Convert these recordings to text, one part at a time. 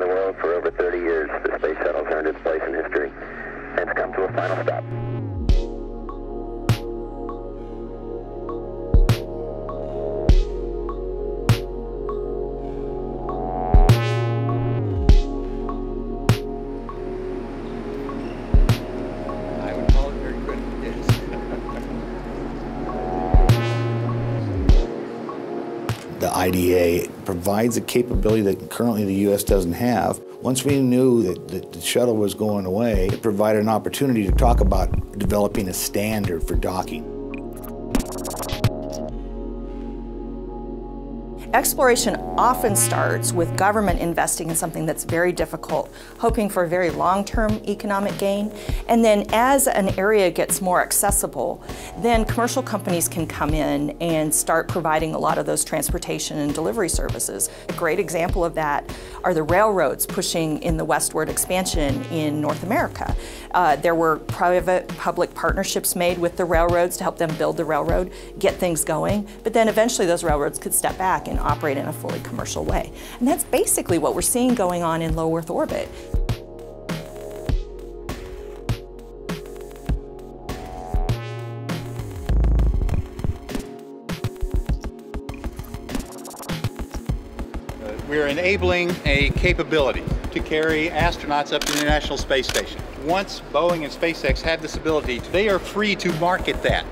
the world for over 30 years, the space shuttle's earned its place in history, and it's come to a final stop. The IDA provides a capability that currently the U.S. doesn't have. Once we knew that the shuttle was going away, it provided an opportunity to talk about developing a standard for docking. Exploration often starts with government investing in something that's very difficult, hoping for very long-term economic gain. And then as an area gets more accessible, then commercial companies can come in and start providing a lot of those transportation and delivery services. A great example of that are the railroads pushing in the westward expansion in North America. There were private-public partnerships made with the railroads to help them build the railroad, get things going, but then eventually those railroads could step back and operate in a fully commercial way. And that's basically what we're seeing going on in low Earth orbit. We're enabling a capability to carry astronauts up to the International Space Station. Once Boeing and SpaceX have this ability, they are free to market that.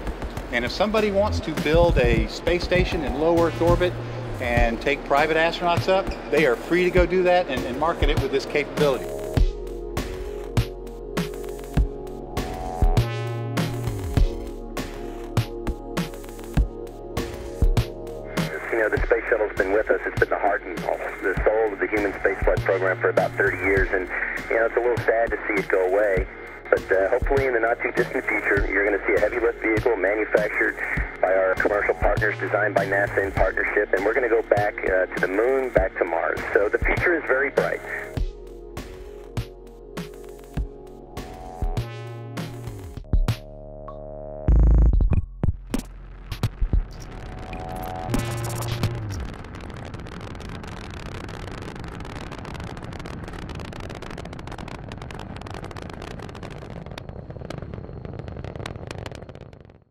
And if somebody wants to build a space station in low Earth orbit and take private astronauts up, they are free to go do that and market it with this capability. You know, the space shuttle's been with us. It's been the heart and the soul of the human spaceflight program for about 30 years, and you know, it's a little sad to see it go away. But hopefully in the not-too-distant future, you're going to see a heavy-lift vehicle manufactured by our commercial partners, designed by NASA in partnership, and we're going to go back to the moon, back to Mars. So the future is very bright.